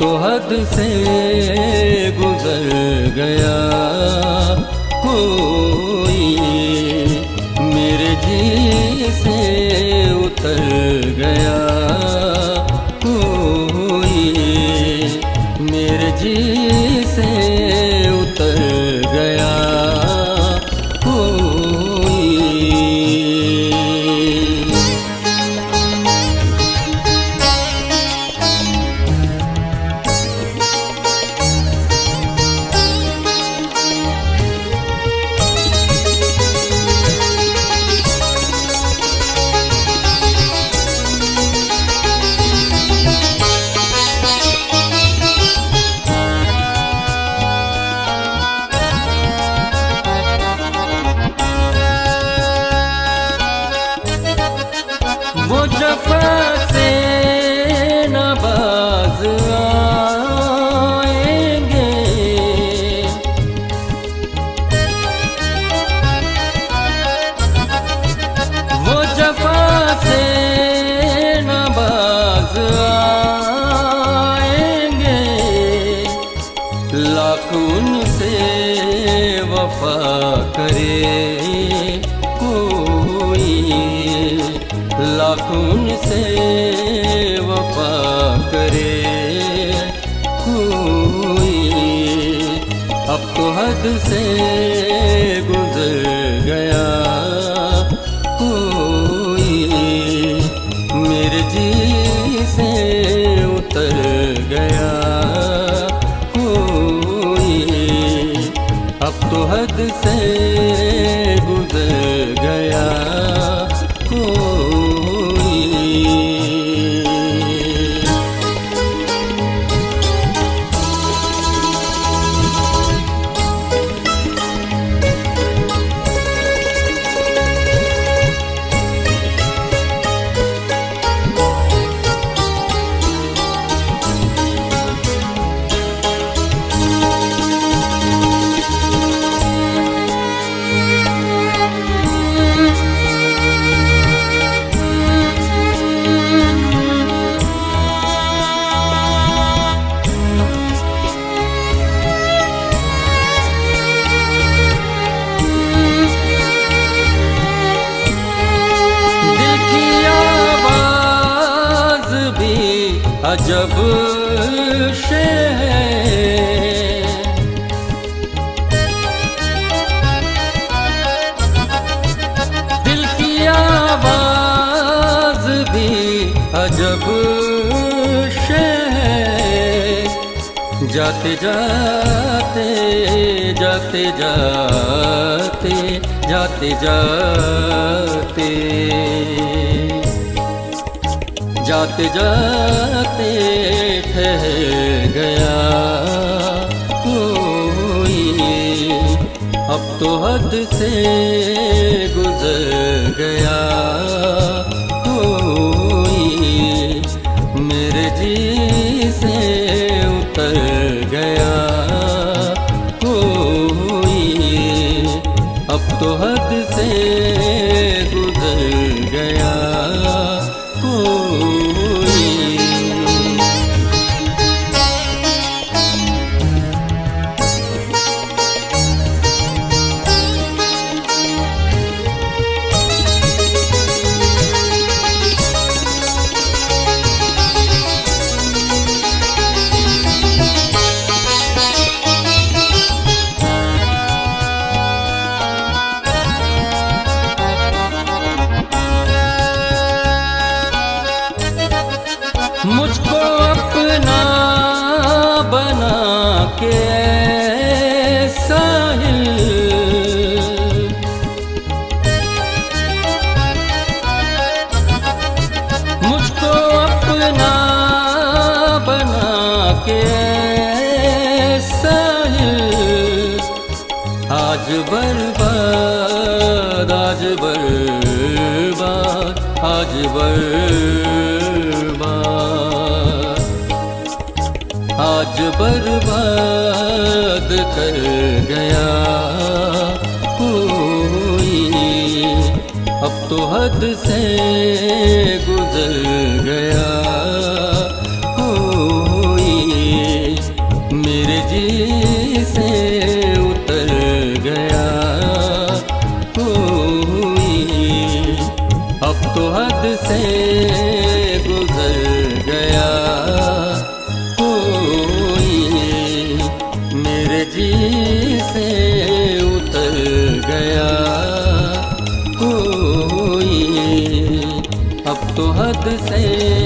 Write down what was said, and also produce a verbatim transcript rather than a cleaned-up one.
तो हद से गुजर गया कोई, मेरे जी से उतर गया कोई, मेरे जी से उतर गया करे कोई, लाखों से वफा करे कोई, अब तो हद से गुजर गया कोई, मेरे जी से उतर गया कोई, अब तो हद से गुजर गया कोई। अजब शेर है, दिल की आवाज भी अजब शेर है, जाते जाते जाते जाते जाते जाते जाते जाते ठहर गया कोई, अब तो हद से गुजर गया कोई, मेरे जी से उतर गया कोई, अब तो हद से गुजर गया। मुझको अपना बना के साहिल, मुझको अपना बना के साहिल, आज बर्बाद आज बर्बाद आज बर्बाद आज बर्बाद कर गया कोई, अब तो हद से गुजर गया कोई, मेरे जी से उतर गया कोई, अब तो हद से गुजर गया कोई, मेरे जी से उतर गया कोई, अब तो हद से।